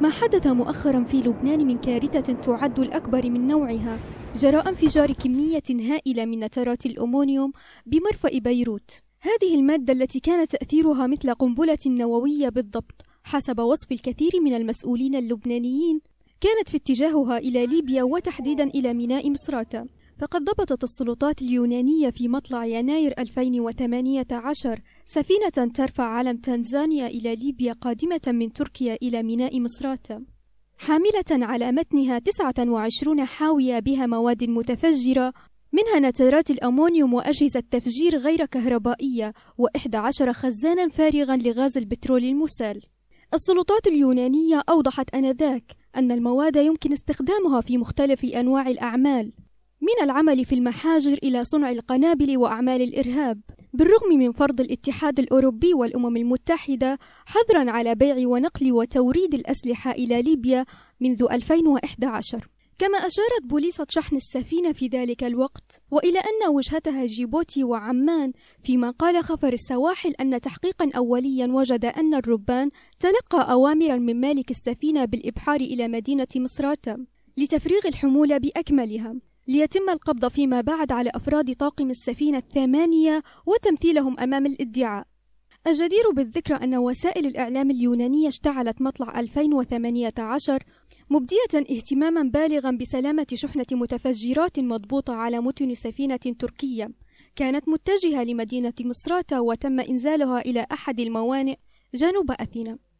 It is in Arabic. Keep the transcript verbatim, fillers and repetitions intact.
ما حدث مؤخرا في لبنان من كارثة تعد الأكبر من نوعها جراء انفجار كمية هائلة من نترات الأمونيوم بمرفأ بيروت. هذه المادة التي كان تأثيرها مثل قنبلة نووية بالضبط حسب وصف الكثير من المسؤولين اللبنانيين كانت في اتجاهها إلى ليبيا وتحديدا إلى ميناء مصراتة. فقد ضبطت السلطات اليونانية في مطلع يناير ألفين وثمانية عشر سفينة ترفع علم تنزانيا إلى ليبيا قادمة من تركيا إلى ميناء مصراتة حاملة على متنها تسعة وعشرين حاوية بها مواد متفجرة منها نترات الأمونيوم وأجهزة تفجير غير كهربائية وإحدى عشر خزانا فارغا لغاز البترول المسال. السلطات اليونانية أوضحت آنذاك أن المواد يمكن استخدامها في مختلف أنواع الأعمال من العمل في المحاجر إلى صنع القنابل وأعمال الإرهاب، بالرغم من فرض الاتحاد الأوروبي والأمم المتحدة حظراً على بيع ونقل وتوريد الأسلحة إلى ليبيا منذ ألفين وإحدى عشر. كما أشارت بوليصة شحن السفينة في ذلك الوقت وإلى أن وجهتها جيبوتي وعمان، فيما قال خفر السواحل أن تحقيقاً أولياً وجد أن الربان تلقى أوامراً من مالك السفينة بالإبحار إلى مدينة مصراتة لتفريغ الحمولة بأكملها ليتم القبض فيما بعد على أفراد طاقم السفينة الثمانية وتمثيلهم أمام الادعاء. الجدير بالذكر أن وسائل الإعلام اليونانية اشتعلت مطلع ألفين وثمانية عشر مبدية اهتماما بالغا بسلامة شحنة متفجرات مضبوطة على متن سفينة تركية كانت متجهة لمدينة مصراتة وتم إنزالها إلى أحد الموانئ جنوب أثينا.